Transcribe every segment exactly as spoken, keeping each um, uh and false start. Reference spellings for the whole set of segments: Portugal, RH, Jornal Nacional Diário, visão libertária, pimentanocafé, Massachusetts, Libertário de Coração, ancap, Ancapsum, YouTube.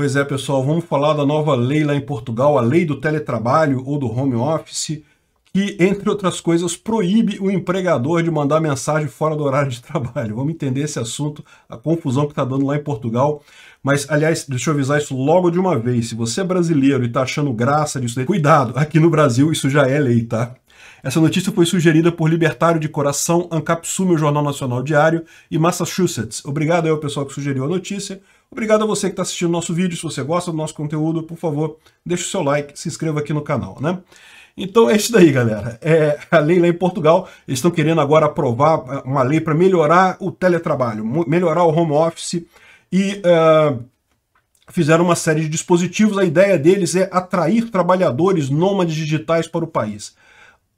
Pois é, pessoal, vamos falar da nova lei lá em Portugal, a lei do teletrabalho ou do home office, que, entre outras coisas, proíbe o empregador de mandar mensagem fora do horário de trabalho. Vamos entender esse assunto, a confusão que está dando lá em Portugal. Mas, aliás, deixa eu avisar isso logo de uma vez. Se você é brasileiro e está achando graça disso daí, cuidado, aqui no Brasil isso já é lei, tá? Essa notícia foi sugerida por Libertário de Coração, Ancapsum, o Jornal Nacional Diário e Massachusetts. Obrigado aí ao pessoal que sugeriu a notícia. Obrigado a você que está assistindo o nosso vídeo. Se você gosta do nosso conteúdo, por favor, deixe o seu like, se inscreva aqui no canal, né? Então é isso daí, galera. É, a lei lá em Portugal, eles estão querendo agora aprovar uma lei para melhorar o teletrabalho, melhorar o home office e uh, fizeram uma série de dispositivos. A ideia deles é atrair trabalhadores nômades digitais para o país.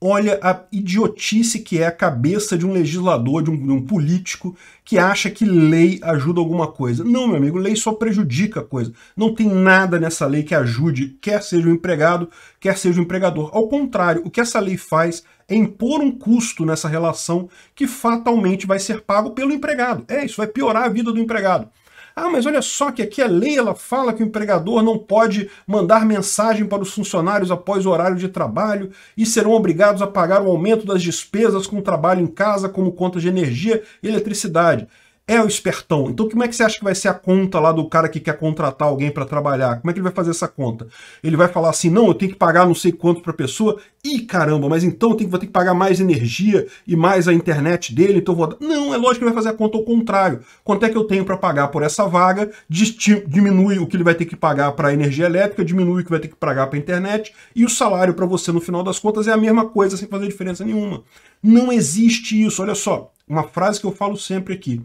Olha a idiotice que é a cabeça de um legislador, de um, de um político que acha que lei ajuda alguma coisa. Não, meu amigo, lei só prejudica a coisa. Não tem nada nessa lei que ajude, quer seja o empregado, quer seja o empregador. Ao contrário, o que essa lei faz é impor um custo nessa relação que fatalmente vai ser pago pelo empregado. É, isso vai piorar a vida do empregado. Ah, mas olha só que aqui a lei ela fala que o empregador não pode mandar mensagem para os funcionários após o horário de trabalho e serão obrigados a pagar o aumento das despesas com o trabalho em casa, como contas de energia e eletricidade. É o espertão. Então como é que você acha que vai ser a conta lá do cara que quer contratar alguém para trabalhar? Como é que ele vai fazer essa conta? Ele vai falar assim, não, eu tenho que pagar não sei quanto para a pessoa. Ih, caramba, mas então eu tenho, vou ter que pagar mais energia e mais a internet dele, então eu vou... Não, é lógico que ele vai fazer a conta ao contrário. Quanto é que eu tenho para pagar por essa vaga? Diminui o que ele vai ter que pagar para a energia elétrica, diminui o que vai ter que pagar para a internet e o salário para você no final das contas é a mesma coisa, sem fazer diferença nenhuma. Não existe isso, olha só. Uma frase que eu falo sempre aqui.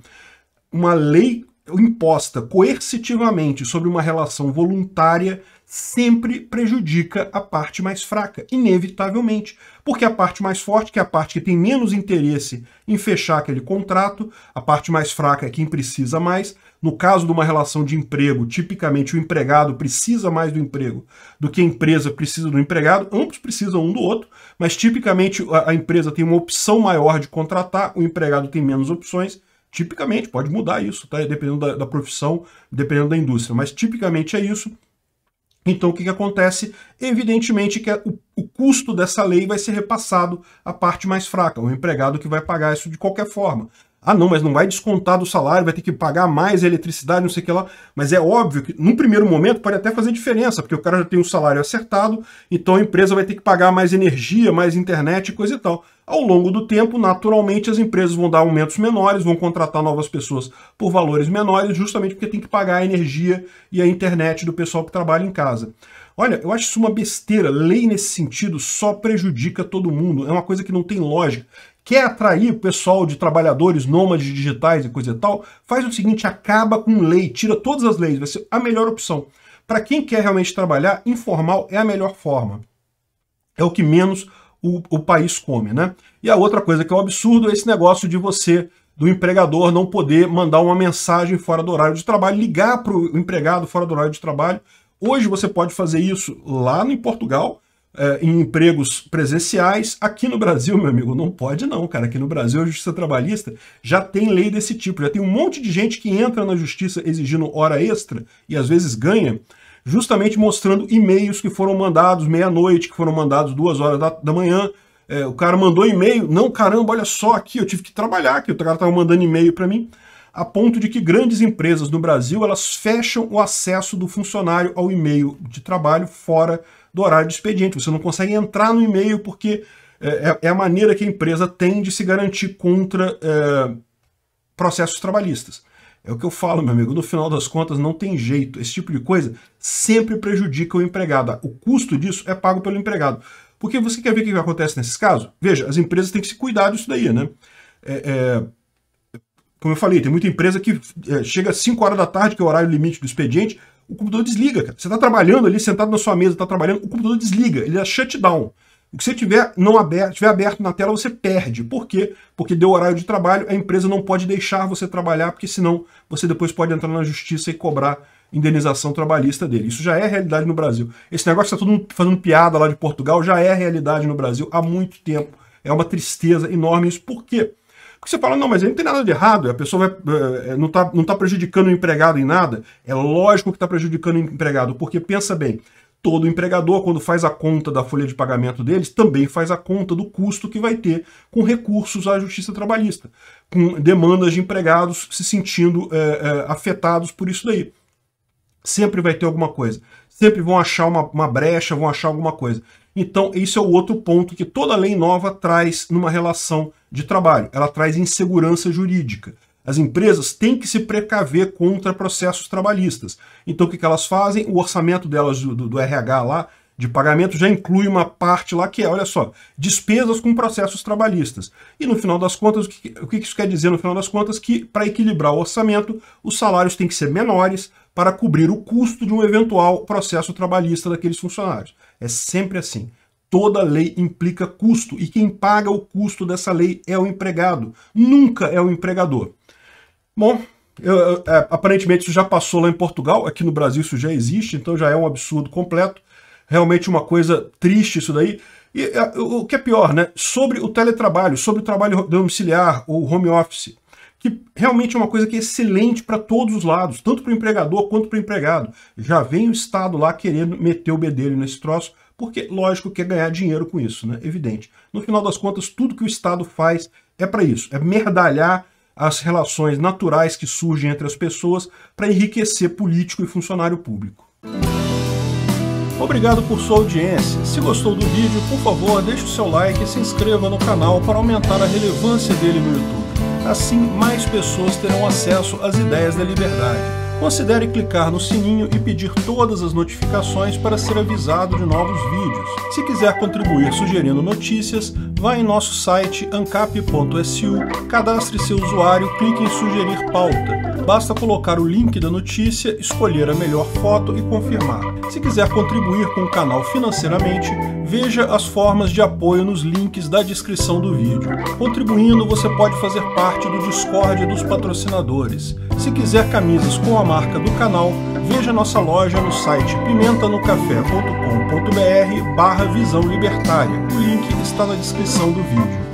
Uma lei imposta coercitivamente sobre uma relação voluntária sempre prejudica a parte mais fraca, inevitavelmente, porque a parte mais forte, que é a parte que tem menos interesse em fechar aquele contrato, a parte mais fraca é quem precisa mais. No caso de uma relação de emprego, tipicamente o empregado precisa mais do emprego do que a empresa precisa do empregado, ambos precisam um do outro, mas tipicamente a empresa tem uma opção maior de contratar, o empregado tem menos opções. Tipicamente, pode mudar isso, tá? Dependendo da, da profissão, dependendo da indústria, mas tipicamente é isso. Então o que, que acontece? Evidentemente que o, o custo dessa lei vai ser repassado à parte mais fraca, o empregado que vai pagar isso de qualquer forma. Ah não, mas não vai descontar do salário, vai ter que pagar mais eletricidade, não sei o que lá. Mas é óbvio que num primeiro momento pode até fazer diferença, porque o cara já tem um salário acertado, então a empresa vai ter que pagar mais energia, mais internet e coisa e tal. Ao longo do tempo, naturalmente, as empresas vão dar aumentos menores, vão contratar novas pessoas por valores menores, justamente porque tem que pagar a energia e a internet do pessoal que trabalha em casa. Olha, eu acho isso uma besteira. Lei nesse sentido só prejudica todo mundo. É uma coisa que não tem lógica. Quer atrair o pessoal de trabalhadores, nômades digitais e coisa e tal, faz o seguinte, acaba com lei, tira todas as leis, vai ser a melhor opção. Para quem quer realmente trabalhar, informal é a melhor forma. É o que menos o, o país come, né? E a outra coisa que é um absurdo é esse negócio de você, do empregador, não poder mandar uma mensagem fora do horário de trabalho, ligar para o empregado fora do horário de trabalho. Hoje você pode fazer isso lá em Portugal, É, em empregos presenciais. Aqui no Brasil, meu amigo, não pode não, cara. Aqui no Brasil, a Justiça Trabalhista já tem lei desse tipo. Já tem um monte de gente que entra na Justiça exigindo hora extra e às vezes ganha, justamente mostrando e-mails que foram mandados meia-noite, que foram mandados duas horas da, da manhã. É, o cara mandou e-mail. Não, caramba, olha só aqui, eu tive que trabalhar aqui. O cara estava mandando e-mail para mim. A ponto de que grandes empresas no Brasil, elas fecham o acesso do funcionário ao e-mail de trabalho fora do horário de expediente. Você não consegue entrar no e-mail porque é, é a maneira que a empresa tem de se garantir contra é, processos trabalhistas. É o que eu falo, meu amigo, no final das contas não tem jeito. Esse tipo de coisa sempre prejudica o empregado. O custo disso é pago pelo empregado. Porque você quer ver o que acontece nesses casos? Veja, as empresas têm que se cuidar disso daí, né? É... é Como eu falei, tem muita empresa que é, chega às cinco horas da tarde, que é o horário limite do expediente, o computador desliga, cara. Você está trabalhando ali, sentado na sua mesa, está trabalhando, o computador desliga, ele é shutdown. O que você tiver, não aberto, tiver aberto na tela, você perde. Por quê? Porque deu horário de trabalho, a empresa não pode deixar você trabalhar, porque senão você depois pode entrar na justiça e cobrar indenização trabalhista dele. Isso já é realidade no Brasil. Esse negócio que está todo mundo fazendo piada lá de Portugal já é realidade no Brasil há muito tempo. É uma tristeza enorme isso. Por quê? Porque você fala, não, mas aí não tem nada de errado, a pessoa vai, não está não tá prejudicando o empregado em nada. É lógico que está prejudicando o empregado, porque pensa bem, todo empregador, quando faz a conta da folha de pagamento deles, também faz a conta do custo que vai ter com recursos à justiça trabalhista, com demandas de empregados se sentindo é, é, afetados por isso daí. Sempre vai ter alguma coisa. Sempre vão achar uma, uma brecha, vão achar alguma coisa. Então, esse é o outro ponto que toda lei nova traz numa relação de trabalho. Ela traz insegurança jurídica. As empresas têm que se precaver contra processos trabalhistas. Então, o que, que elas fazem? O orçamento delas, do, do R H lá, de pagamento, já inclui uma parte lá que é, olha só, despesas com processos trabalhistas. E no final das contas, o que, o que isso quer dizer no final das contas? Que para equilibrar o orçamento, os salários têm que ser menores para cobrir o custo de um eventual processo trabalhista daqueles funcionários. É sempre assim. Toda lei implica custo, e quem paga o custo dessa lei é o empregado, nunca é o empregador. Bom, eu, eu, aparentemente isso já passou lá em Portugal, aqui no Brasil isso já existe, então já é um absurdo completo. Realmente uma coisa triste isso daí. E o que é pior, né? Sobre o teletrabalho, sobre o trabalho domiciliar ou home office, que realmente é uma coisa que é excelente para todos os lados, tanto para o empregador quanto para o empregado. Já vem o Estado lá querendo meter o bedelho nesse troço, porque, lógico, quer ganhar dinheiro com isso, né? Evidente. No final das contas, tudo que o Estado faz é para isso, é merdalhar as relações naturais que surgem entre as pessoas para enriquecer político e funcionário público. Obrigado por sua audiência. Se gostou do vídeo, por favor, deixe o seu like e se inscreva no canal para aumentar a relevância dele no YouTube. Assim, mais pessoas terão acesso às ideias da liberdade. Considere clicar no sininho e pedir todas as notificações para ser avisado de novos vídeos. Se quiser contribuir sugerindo notícias, vá em nosso site ancap ponto s u, cadastre seu usuário, clique em sugerir pauta. Basta colocar o link da notícia, escolher a melhor foto e confirmar. Se quiser contribuir com o canal financeiramente, veja as formas de apoio nos links da descrição do vídeo. Contribuindo, você pode fazer parte do Discord dos patrocinadores. Se quiser camisas com a marca do canal, veja nossa loja no site pimentanocafé ponto com ponto br barra visão libertária. O link está na descrição do vídeo.